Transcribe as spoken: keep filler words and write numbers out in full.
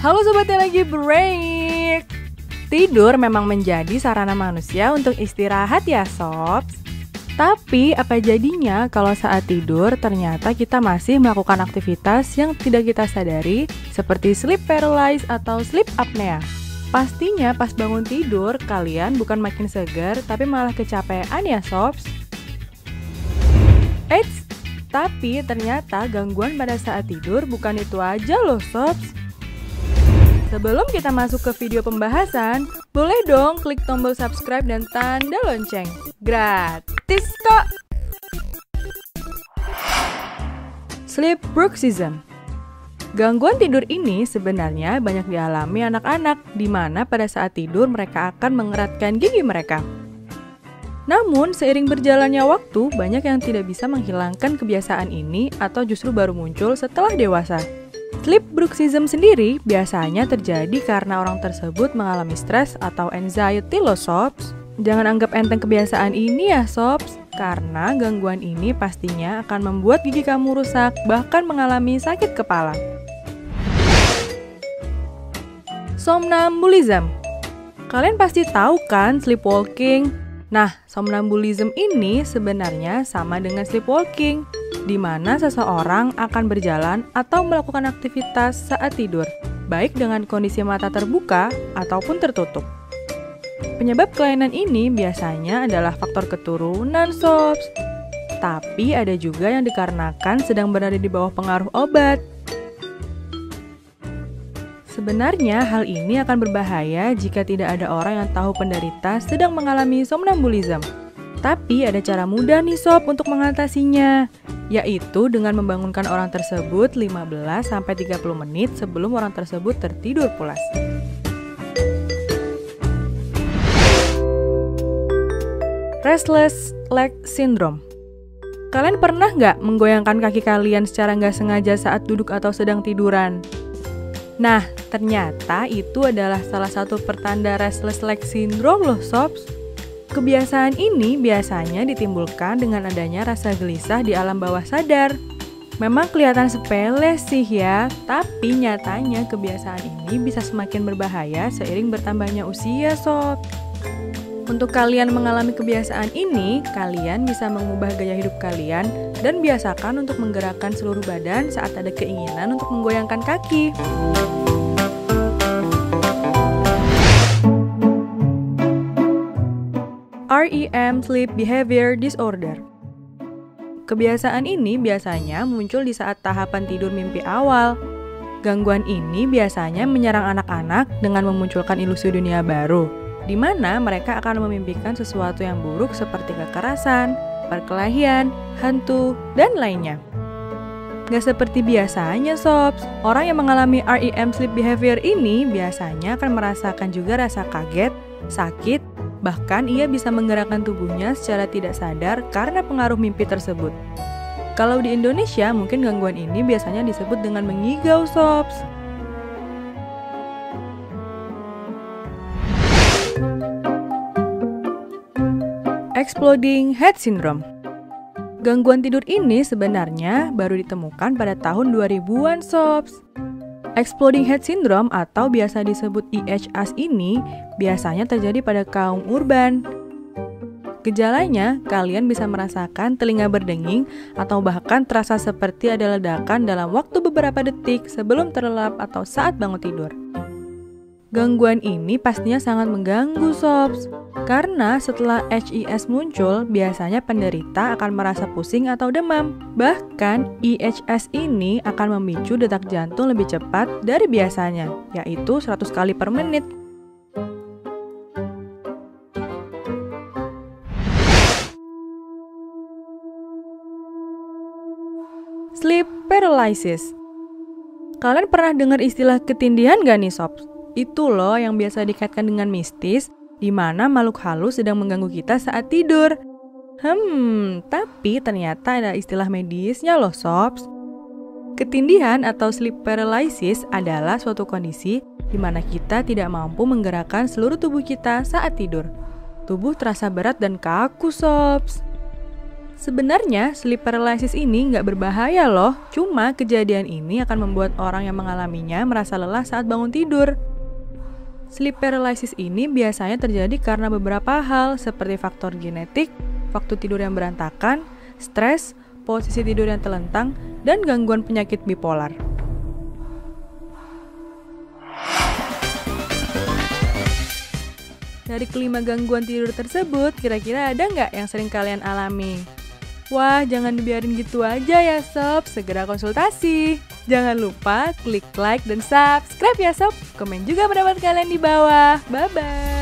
Halo sobat yang lagi break. Tidur memang menjadi sarana manusia untuk istirahat ya sobs. Tapi apa jadinya kalau saat tidur ternyata kita masih melakukan aktivitas yang tidak kita sadari seperti sleep paralysis atau sleep apnea? Pastinya pas bangun tidur kalian bukan makin segar tapi malah kecapean ya sobs. Eits, tapi ternyata gangguan pada saat tidur bukan itu aja loh sobs. Sebelum kita masuk ke video pembahasan, boleh dong klik tombol subscribe dan tanda lonceng. Gratis kok! Sleep bruxism. Gangguan tidur ini sebenarnya banyak dialami anak-anak, di mana pada saat tidur mereka akan mengeratkan gigi mereka. Namun, seiring berjalannya waktu, banyak yang tidak bisa menghilangkan kebiasaan ini atau justru baru muncul setelah dewasa. Sleep bruxism sendiri biasanya terjadi karena orang tersebut mengalami stres atau anxiety loh sobs. Jangan anggap enteng kebiasaan ini ya sobs, karena gangguan ini pastinya akan membuat gigi kamu rusak bahkan mengalami sakit kepala. Somnambulism. Kalian pasti tahu kan sleepwalking? Nah, somnambulism ini sebenarnya sama dengan sleepwalking, di mana seseorang akan berjalan atau melakukan aktivitas saat tidur, baik dengan kondisi mata terbuka ataupun tertutup. Penyebab kelainan ini biasanya adalah faktor keturunan sobs, tapi ada juga yang dikarenakan sedang berada di bawah pengaruh obat. Sebenarnya hal ini akan berbahaya jika tidak ada orang yang tahu penderita sedang mengalami somnambulism. Tapi ada cara mudah nih sob untuk mengatasinya, yaitu dengan membangunkan orang tersebut lima belas sampai tiga puluh menit sebelum orang tersebut tertidur pulas. Restless Leg Syndrome. Kalian pernah nggak menggoyangkan kaki kalian secara nggak sengaja saat duduk atau sedang tiduran? Nah, ternyata itu adalah salah satu pertanda Restless Leg Syndrome loh sobs. Kebiasaan ini biasanya ditimbulkan dengan adanya rasa gelisah di alam bawah sadar. Memang kelihatan sepele sih ya, tapi nyatanya kebiasaan ini bisa semakin berbahaya seiring bertambahnya usia sob. Untuk kalian mengalami kebiasaan ini, kalian bisa mengubah gaya hidup kalian dan biasakan untuk menggerakkan seluruh badan saat ada keinginan untuk menggoyangkan kaki. R E M Sleep Behavior Disorder. Kebiasaan ini biasanya muncul di saat tahapan tidur mimpi awal. Gangguan ini biasanya menyerang anak-anak dengan memunculkan ilusi dunia baru, di mana mereka akan memimpikan sesuatu yang buruk seperti kekerasan, perkelahian, hantu, dan lainnya. Gak seperti biasanya sobs, orang yang mengalami R E M Sleep Behavior ini biasanya akan merasakan juga rasa kaget, sakit, bahkan ia bisa menggerakkan tubuhnya secara tidak sadar karena pengaruh mimpi tersebut. Kalau di Indonesia, mungkin gangguan ini biasanya disebut dengan mengigau sobs. Exploding Head Syndrome. Gangguan tidur ini sebenarnya baru ditemukan pada tahun dua ribuan sobs. Exploding Head Syndrome atau biasa disebut E H S ini biasanya terjadi pada kaum urban. Gejalanya, kalian bisa merasakan telinga berdenging atau bahkan terasa seperti ada ledakan dalam waktu beberapa detik sebelum terlelap atau saat bangun tidur. Gangguan ini pastinya sangat mengganggu sobs, karena setelah E H S muncul, biasanya penderita akan merasa pusing atau demam. Bahkan, E H S ini akan memicu detak jantung lebih cepat dari biasanya, yaitu seratus kali per menit. Sleep paralysis. Kalian pernah dengar istilah ketindihan gak nih sobs? Itu loh yang biasa dikaitkan dengan mistis, di mana makhluk halus sedang mengganggu kita saat tidur. Hmm, tapi ternyata ada istilah medisnya loh sobs. Ketindihan atau sleep paralysis adalah suatu kondisi di mana kita tidak mampu menggerakkan seluruh tubuh kita saat tidur. Tubuh terasa berat dan kaku sobs. Sebenarnya sleep paralysis ini nggak berbahaya loh, cuma kejadian ini akan membuat orang yang mengalaminya merasa lelah saat bangun tidur. Sleep paralysis ini biasanya terjadi karena beberapa hal seperti faktor genetik, waktu tidur yang berantakan, stres, posisi tidur yang telentang, dan gangguan penyakit bipolar. Dari kelima gangguan tidur tersebut, kira-kira ada nggak yang sering kalian alami? Wah, jangan dibiarin gitu aja ya sob, segera konsultasi. Jangan lupa klik like dan subscribe ya sob. Komen juga pendapat kalian di bawah. Bye-bye.